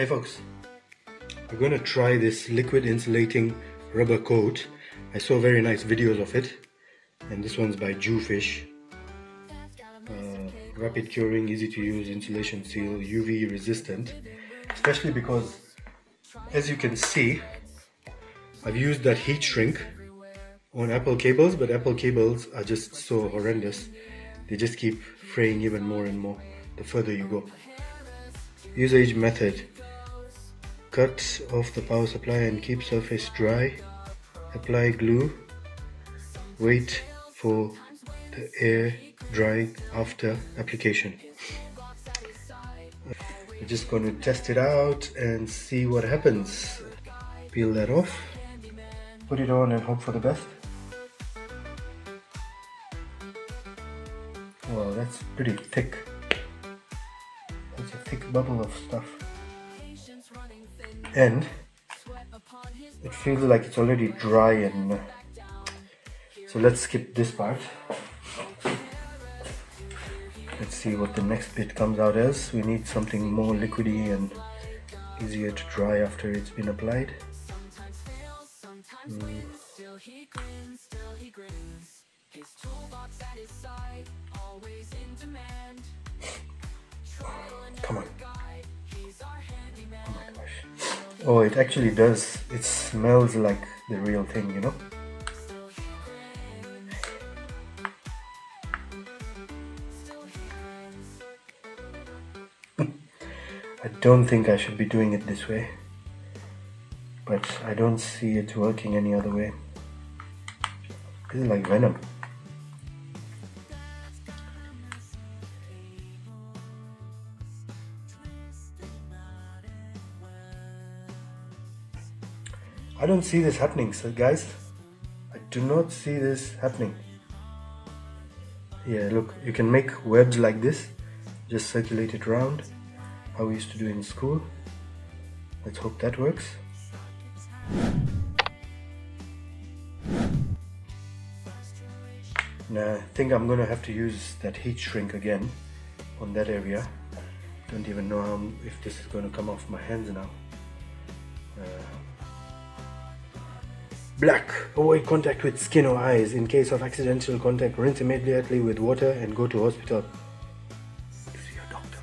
Hey folks, I'm going to try this liquid insulating rubber coat. I saw very nice videos of it, and this one's by Jewfish. Rapid curing, easy to use, insulation seal, UV resistant, especially because, as you can see, I've used that heat shrink on Apple cables, but Apple cables are just so horrendous. They just keep fraying even more and more the further you go. Usage method: cuts off the power supply and keep surface dry, apply glue, wait for the air drying after application. We're just going to test it out and see what happens. Peel that off, put it on and hope for the best. Wow, that's pretty thick. That's a thick bubble of stuff. And it feels like it's already dry, and so let's skip this part. Let's see what the next bit comes out as. We need something more liquidy and easier to dry after it's been applied. Come on. Oh my gosh. Oh, it actually does. It smells like the real thing, you know? I don't think I should be doing it this way, but I don't see it working any other way. This is like venom. I don't see this happening, so guys, I do not see this happening. Yeah, look, you can make webs like this, just circulate it round, how we used to do in school. Let's hope that works. Now, I think I'm gonna have to use that heat shrink again on that area. Don't even know how, if this is gonna come off my hands now. Black. Avoid contact with skin or eyes. In case of accidental contact, rinse immediately with water and go to hospital. To see your doctor.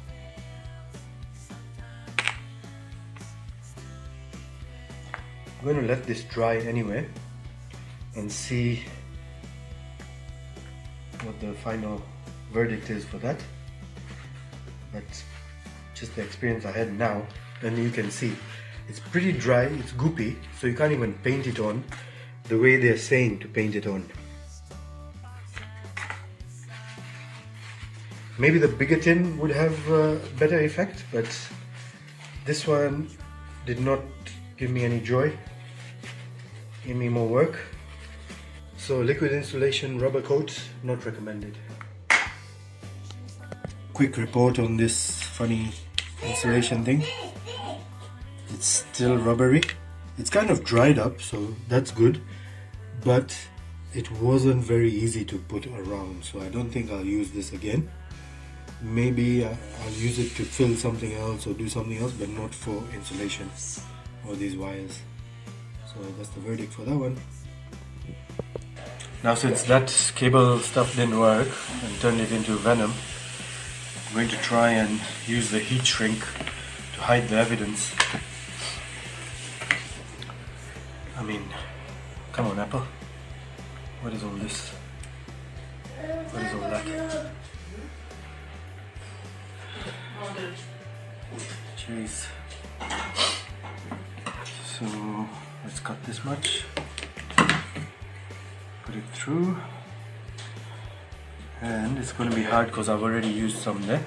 I'm going to let this dry anyway and see what the final verdict is for that. But just the experience I had now, and you can see it's pretty dry, it's goopy, so you can't even paint it on the way they're saying to paint it on. Maybe the bigger tin would have a better effect, but this one did not give me any joy. Gave me more work. So liquid insulation rubber coat, not recommended. Quick report on this funny insulation thing. It's still rubbery. It's kind of dried up, so that's good, but it wasn't very easy to put around, so I don't think I'll use this again. Maybe I'll use it to fill something else or do something else, but not for insulation or these wires. So that's the verdict for that one. Now, since that cable stuff didn't work and turned it into venom, I'm going to try and use the heat shrink to hide the evidence. I mean, come on, Apple. What is all this? What is all that? Jeez. So let's cut this much. Put it through. And it's going to be hard because I've already used some there.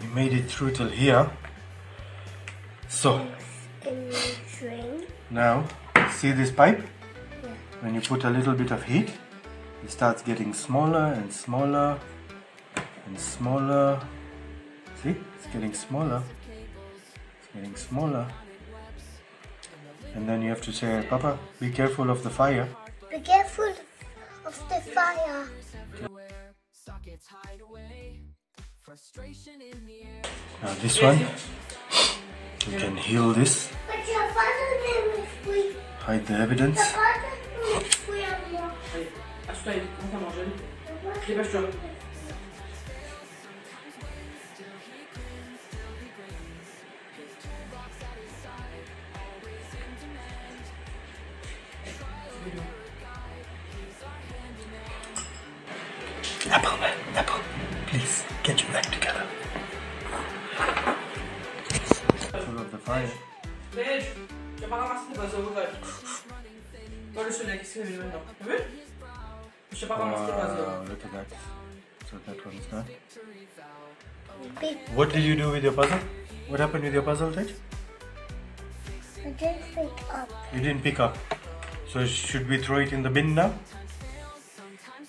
We made it through till here. So now, see this pipe? Yeah. When you put a little bit of heat, it starts getting smaller and smaller and smaller. See? It's getting smaller. It's getting smaller. And then you have to say, Papa, be careful of the fire. Be careful of the fire. Now this one, You can heal this. Hide the evidence. Apple, man, Apple, please get your act together. Full of the fire. Dave, je vais pas ramasser de oiseaux. Pas le soleil, qu'est-ce qu'il y a maintenant? T'as vu? Je vais pas ramasser de oiseaux. Look at that. So that one is done. What did you do with your puzzle? What happened with your puzzle, Dave? I didn't pick up. You didn't pick up. So should we throw it in the bin now?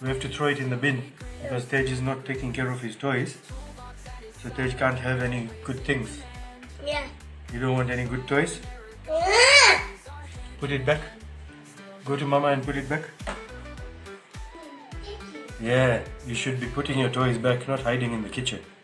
We have to throw it in the bin because Tej is not taking care of his toys. So Tej can't have any good things. Yeah. You don't want any good toys? Yeah. Put it back. Go to Mama and put it back. Yeah, you should be putting your toys back, not hiding in the kitchen.